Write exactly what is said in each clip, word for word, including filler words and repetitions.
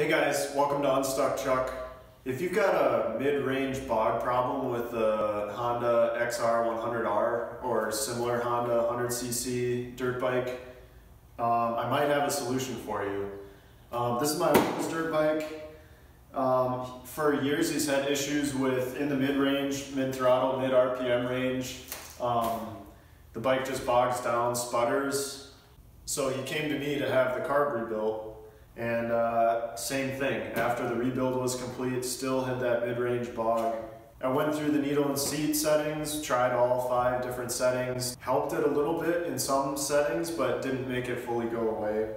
Hey guys, welcome to Unstuck Chuck. If you've got a mid-range bog problem with the Honda X R one hundred R or similar Honda one hundred C C dirt bike, um, I might have a solution for you. Um, this is my dirt bike. Um, for years he's had issues with in the mid-range, mid-throttle, mid-R P M range. Um, the bike just bogs down, sputters. So he came to me to have the carb rebuilt. And uh, same thing, after the rebuild was complete, still had that mid-range bog. I went through the needle and seat settings, tried all five different settings, helped it a little bit in some settings, but didn't make it fully go away.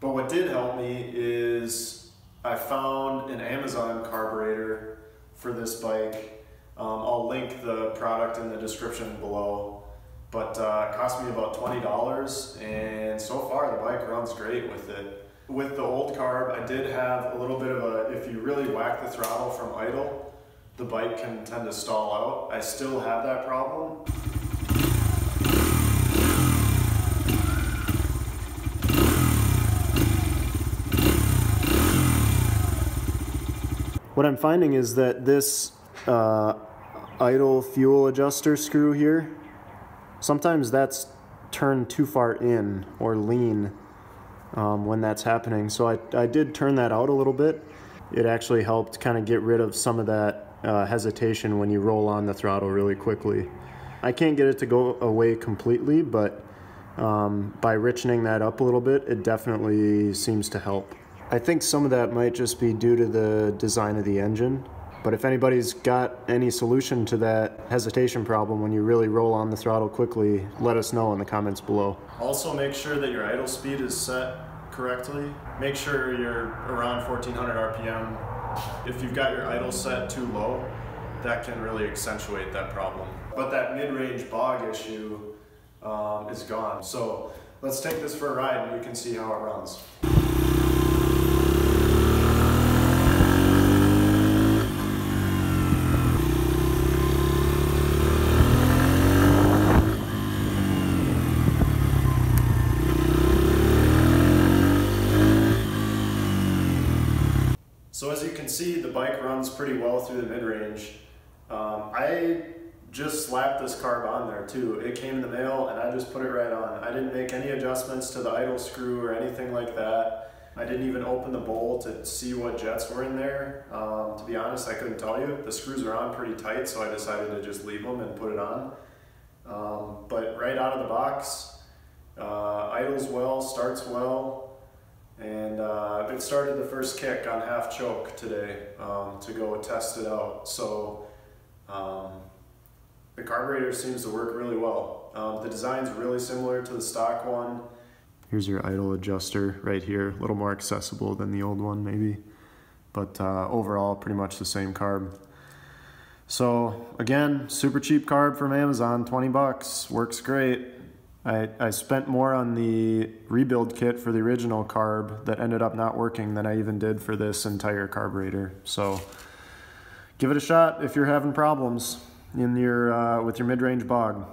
But what did help me is I found an Amazon carburetor for this bike. Um, I'll link the product in the description below. But uh, it cost me about twenty dollars, and so far the bike runs great with it. With the old carb, I did have a little bit of a, if you really whack the throttle from idle, the bike can tend to stall out. I still have that problem. What I'm finding is that this uh, idle fuel adjuster screw here, sometimes that's turned too far in or lean. Um, when that's happening. So I, I did turn that out a little bit. It actually helped kind of get rid of some of that uh, hesitation when you roll on the throttle really quickly. I can't get it to go away completely, but um, by richening that up a little bit, it definitely seems to help. I think some of that might just be due to the design of the engine, but if anybody's got any solution to that hesitation problem when you really roll on the throttle quickly, let us know in the comments below. Also make sure that your idle speed is set correctly. Make sure you're around fourteen hundred R P M. If you've got your idle set too low, that can really accentuate that problem. But that mid-range bog issue um, is gone. So let's take this for a ride and you can see how it runs. So as you can see, the bike runs pretty well through the mid-range. Um, I just slapped this carb on there too. It came in the mail and I just put it right on. I didn't make any adjustments to the idle screw or anything like that. I didn't even open the bowl to see what jets were in there. Um, to be honest, I couldn't tell you. The screws are on pretty tight, so I decided to just leave them and put it on. Um, but right out of the box, uh, idles well, starts well. And uh, it started the first kick on half choke today um, to go test it out. So um, the carburetor seems to work really well. Um, the design's really similar to the stock one. Here's your idle adjuster right here. A little more accessible than the old one maybe. But uh, overall pretty much the same carb. So again, super cheap carb from Amazon, twenty bucks, works great. I, I spent more on the rebuild kit for the original carb that ended up not working than I even did for this entire carburetor. So give it a shot if you're having problems in your, uh, with your mid-range bog.